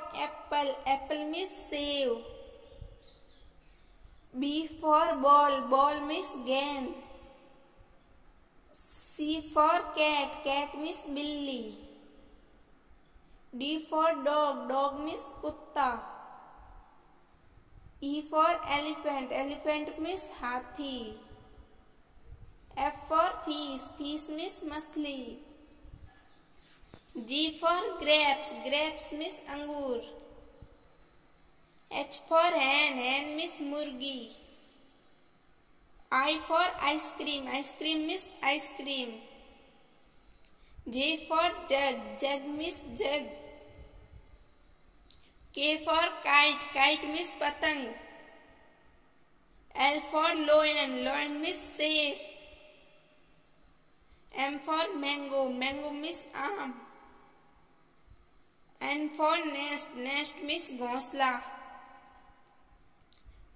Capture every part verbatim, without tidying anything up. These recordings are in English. for apple, apple means save. B for ball, ball means gend. C for cat, cat means billi. D for dog, dog means kutta. E for elephant, elephant means hathi. F for fish, fish means machli. G for grapes, grapes means angur. H for hen, hen means murgi. I for ice cream, ice cream means ice cream. J for jug, jug means jug. K for kite, kite means patang. L for lion, lion means sher. M for mango, mango means aam. N for nest, nest means ghonsla.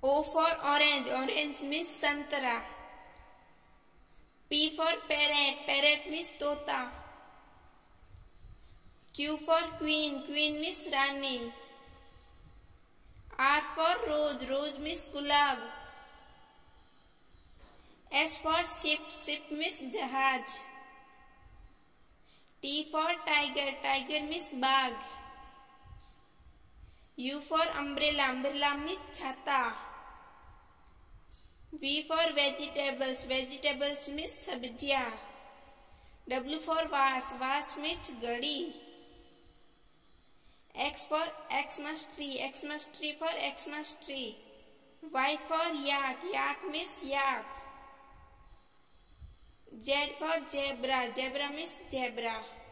O for orange, orange means santara. P for parrot, parrot means tota. Q for queen, queen means rani. R for rose, rose means gulab. S for ship, ship means jahaj. T for tiger, tiger means bag. U for umbrella, umbrella means chhata. V for vegetables, vegetables means sabjiya. W for vas, vas means gadi. X for Xmas tree, Xmas tree for Xmas tree. Y for yak, yak means yak. Z for zebra, zebra means zebra.